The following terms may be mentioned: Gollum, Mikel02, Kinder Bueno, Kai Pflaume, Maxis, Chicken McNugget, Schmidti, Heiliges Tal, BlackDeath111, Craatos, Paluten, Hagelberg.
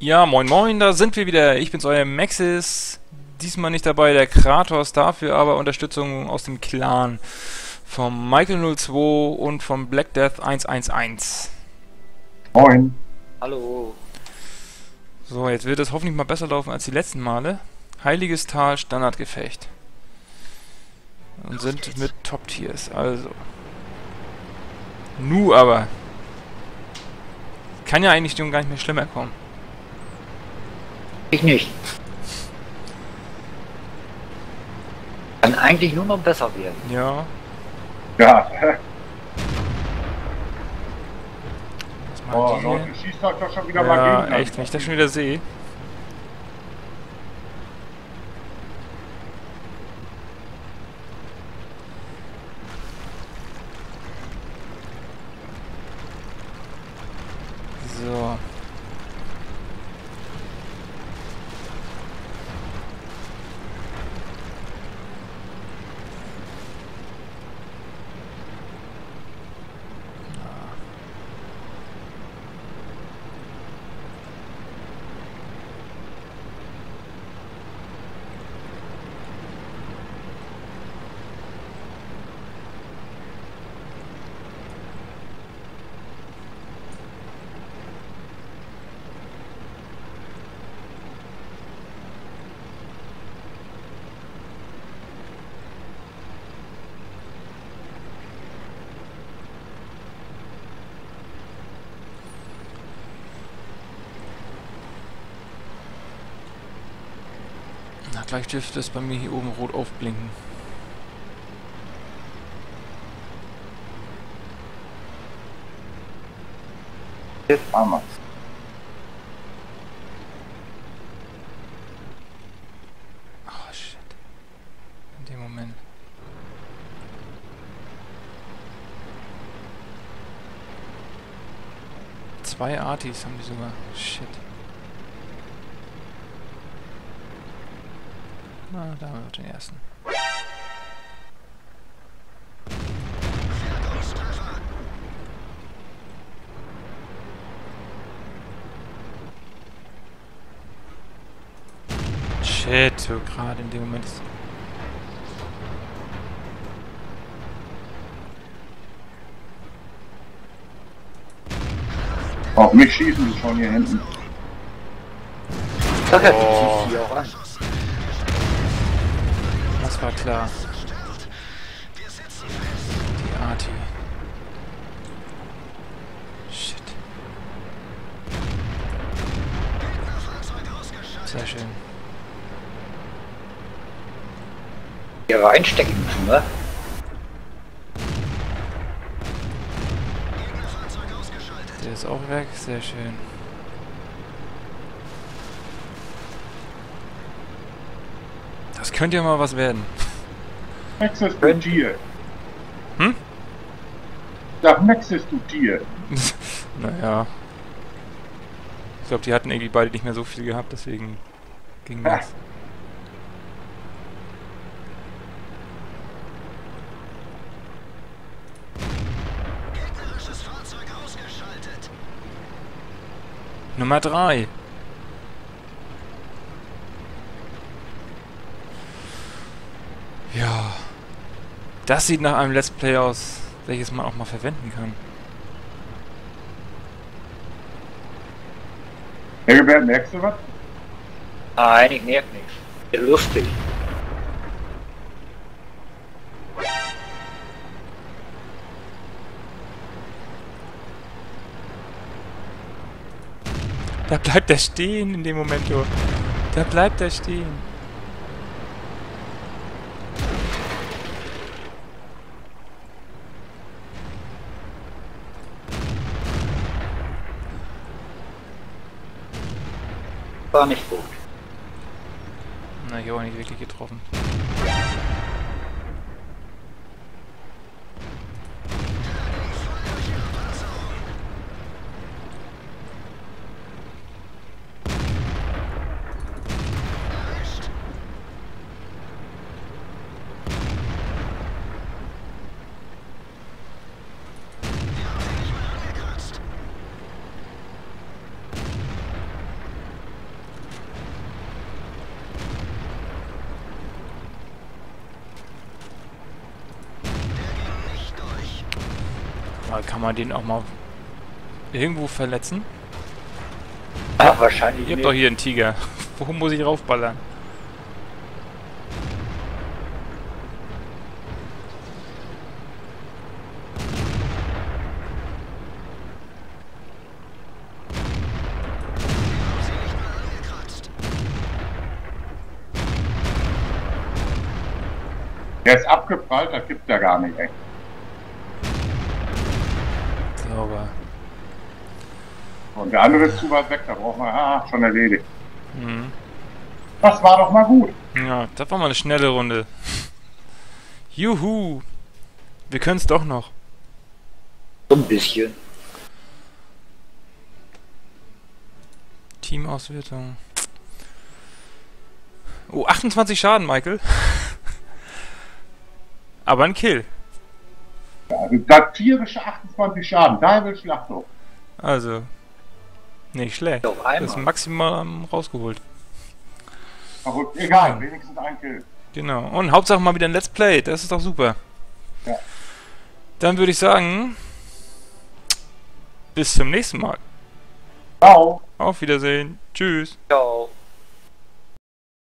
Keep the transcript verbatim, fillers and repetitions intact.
Ja, moin moin, da sind wir wieder. Ich bin's, euer Maxis. Diesmal nicht dabei, der Craatos, dafür aber Unterstützung aus dem Clan. Vom Mikel null zwei und vom BlackDeath eins eins eins. Moin. Hallo. So, jetzt wird es hoffentlich mal besser laufen als die letzten Male. Heiliges Tal, Standardgefecht. Und sind mit Top-Tiers, also. Nu aber. Kann ja eigentlich gar nicht mehr schlimmer kommen. Ich nicht. Kann eigentlich nur noch besser werden. Ja. Ja. Oh, Leute, schießt doch doch schon wieder mal gegen. Ja, echt, wenn ich das schon wieder sehe. So. Gleich dürfte es bei mir hier oben rot aufblinken. Jetzt haben wir's. Oh shit. In dem Moment. Zwei Artis haben die sogar. Shit. Na, da haben wir den ersten. Shit, so gerade in dem Moment ist... Auf mich schießen sie schon hier hinten. Okay. Oh. Ich schieße die auch an. Das war klar. Die Arti. Shit. Sehr schön. Hier reinstecken müssen, ne? Der ist auch weg, sehr schön. Das könnte ja mal was werden. Maxis, du Tier. Hm? Sag Maxis, du Tier. Naja. Ich glaube, die hatten irgendwie beide nicht mehr so viel gehabt, deswegen ging das. Gegnerisches Fahrzeug ausgeschaltet. Nummer drei. Ja, das sieht nach einem Let's Play aus, welches man auch mal verwenden kann. Hagelberg, merkst du was? Nein, ich merke nichts. Lustig. Da bleibt er stehen in dem Moment, jo. Da bleibt er stehen. War nicht gut. Na, ich habe auch nicht wirklich getroffen. Aber kann man den auch mal irgendwo verletzen? Ah, wahrscheinlich nicht. Ihr habt doch hier einen Tiger. Wo muss ich raufballern? Der ist abgeprallt, das gibt's ja gar nicht, ey. Sauber. Und der andere ist zu weit weg, da brauchen wir... Ah, schon erledigt. Mhm. Das war doch mal gut. Ja, das war mal eine schnelle Runde. Juhu. Wir können's doch noch. So ein bisschen. Teamauswertung. Oh, achtundzwanzig Schaden, Michael. Aber ein Kill. Ja, also da tierische achtundzwanzig Schaden, da will Schlachtung. Also, nicht schlecht. Auf einmal. Das ist maximal rausgeholt. Aber egal, ja, wenigstens ein Kill. Genau, und Hauptsache mal wieder ein Let's Play, das ist doch super. Ja. Dann würde ich sagen, bis zum nächsten Mal. Ciao. Auf Wiedersehen. Tschüss. Ciao.